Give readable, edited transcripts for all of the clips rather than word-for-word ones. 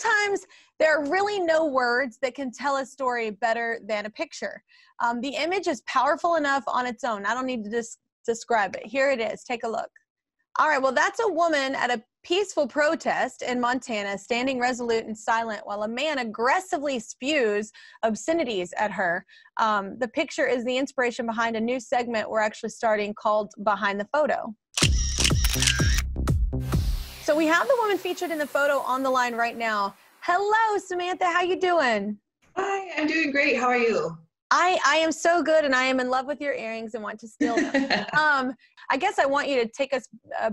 sometimes there are really no words that can tell a story better than a picture. The image is powerful enough on its own. I don't need to describe it. Here it is. Take a look. All right, well, that's a woman at a peaceful protest in Montana, standing resolute and silent while a man aggressively spews obscenities at her. The picture is the inspiration behind a new segment we're actually starting called Behind the Photo. So we have the woman featured in the photo on the line right now. Hello, Samantha, how you doing? Hi, I'm doing great. How are you? I am so good, and I am in love with your earrings and want to steal them. I guess I want you to take us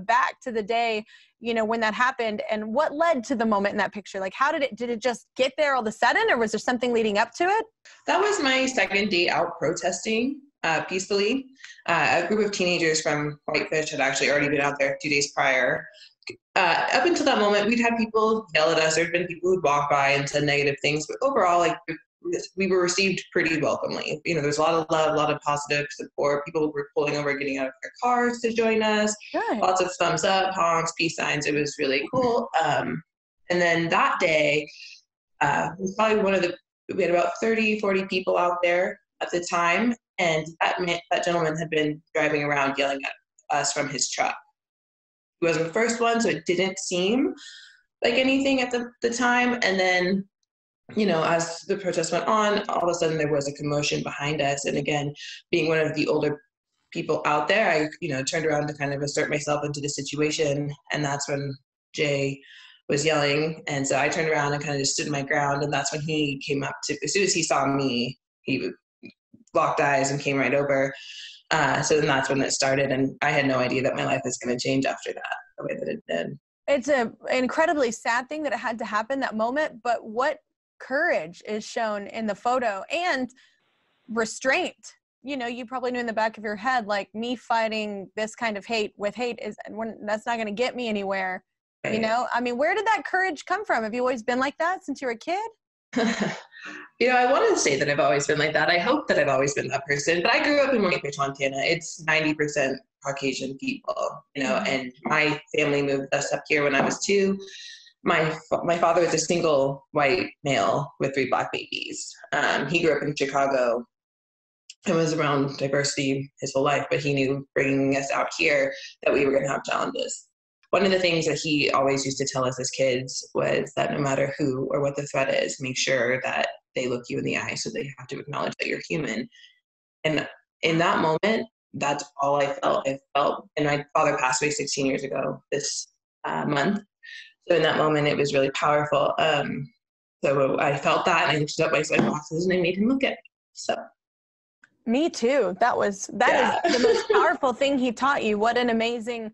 back to the day, you know, when that happened and what led to the moment in that picture. Like, how did it just get there all of a sudden, or was there something leading up to it? That was my second day out protesting peacefully. A group of teenagers from Whitefish had actually already been out there 2 days prior. Up until that moment, we'd had people yell at us. There'd been people who'd walk by and said negative things, but overall, like, we were received pretty welcomely. You know, there's a lot of love, a lot of positive support. People were pulling over, getting out of their cars to join us. Good. Lots of thumbs up, honks, peace signs. It was really cool. And then that day, was probably we had about 30, 40 people out there at the time. And that gentleman had been driving around yelling at us from his truck. He wasn't the first one, so it didn't seem like anything at the time. And then, you know, as the protest went on, all of a sudden there was a commotion behind us. And again, being one of the older people out there, I, you know, turned around to kind of assert myself into the situation. And that's when Jay was yelling. And so I turned around and kind of just stood my ground. And that's when he came up to, as soon as he saw me, he locked eyes and came right over. So then that's when it started. And I had no idea that my life was going to change after that, the way that it did. It's an incredibly sad thing that it had to happen, that moment. But what courage is shown in the photo, and restraint. You know, you probably knew in the back of your head, like, me fighting this kind of hate with hate is, that's not going to get me anywhere. Right. You know, I mean, where did that courage come from? Have you always been like that since you were a kid? You know, I want to say that I've always been like that. I hope that I've always been that person, but I grew up in Whitefish, Montana. It's 90% Caucasian people, you know, and my family moved us up here when I was 2. My father is a single white male with 3 black babies. He grew up in Chicago and was around diversity his whole life, but he knew bringing us out here that we were going to have challenges. One of the things that he always used to tell us as kids was that no matter who or what the threat is, make sure that they look you in the eye, so they have to acknowledge that you're human. And in that moment, that's all I felt. And my father passed away 16 years ago this month. So in that moment, it was really powerful. So I felt that, and I lifted up my sunglasses and I made him look at me. So. Me too. That is the most powerful thing he taught you. What an amazing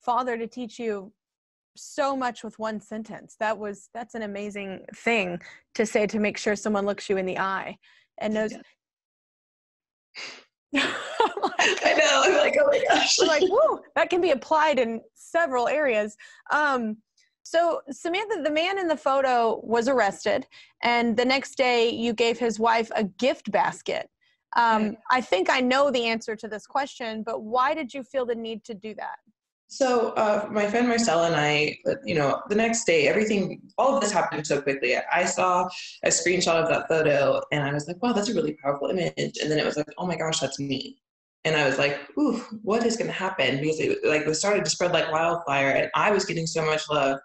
father to teach you so much with one sentence. That's an amazing thing to say, to make sure someone looks you in the eye and knows. Yeah. I know. I'm like, oh my gosh. Like, woo! That can be applied in several areas. So, Samantha, the man in the photo was arrested, and the next day you gave his wife a gift basket. I think I know the answer to this question, but why did you feel the need to do that? So, my friend Marcel and I, you know, the next day, all of this happened so quickly. I saw a screenshot of that photo, and I was like, wow, that's a really powerful image. And then it was like, oh my gosh, that's me. And I was like, ooh, what is going to happen? Because it started to spread like wildfire, and I was getting so much love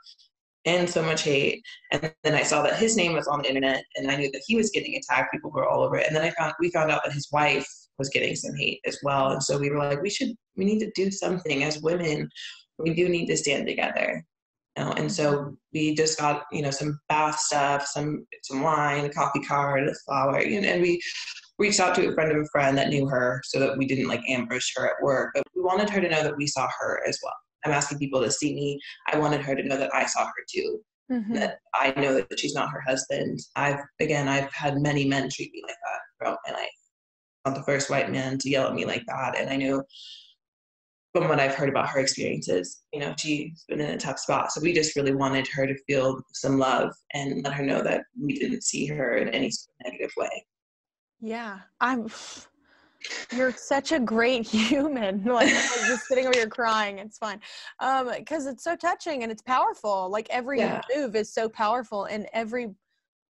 and so much hate. And then I saw that his name was on the internet, and I knew that he was getting attacked. People were all over it. And then we found out that his wife was getting some hate as well. And so we were like, we need to do something as women. We do need to stand together. You know? And so we just got, you know, some bath stuff, some wine, a coffee card, a flower, you know, and we reached out to a friend of a friend that knew her, so that we didn't like ambush her at work, but we wanted her to know that we saw her as well. I'm asking people to see me. I wanted her to know that I saw her too, that I know that she's not her husband. I've had many men treat me like that throughout my life. I'm not the first white man to yell at me like that. And I know from what I've heard about her experiences, you know, she's been in a tough spot. So we just really wanted her to feel some love and let her know that we didn't see her in any sort of negative way. Yeah, You're such a great human. Like, just sitting over here crying. It's fine. Because it's so touching and it's powerful. Like, every move is so powerful, and every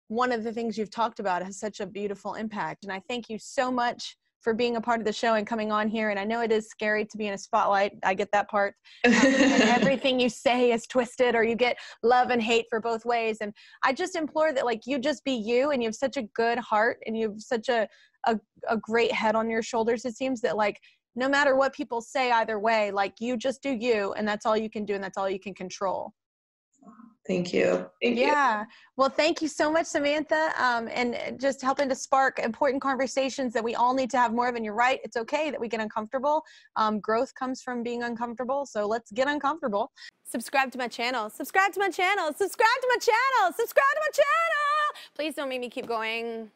one of the things you've talked about has such a beautiful impact. And I thank you so much for being a part of the show and coming on here. And I know it is scary to be in a spotlight. I get that part. And everything you say is twisted, or you get love and hate for both ways. And I just implore that, like, you just be you, and you have such a good heart, and you have such a great head on your shoulders. It seems that, like, no matter what people say either way, like, you just do you, and that's all you can do, and that's all you can control. Thank you. Thank you. Well, thank you so much, Samantha, and just helping to spark important conversations that we all need to have more of. And you're right. It's okay that we get uncomfortable. Growth comes from being uncomfortable. So let's get uncomfortable. Subscribe to my channel. Subscribe to my channel. Subscribe to my channel. Subscribe to my channel. Please don't make me keep going.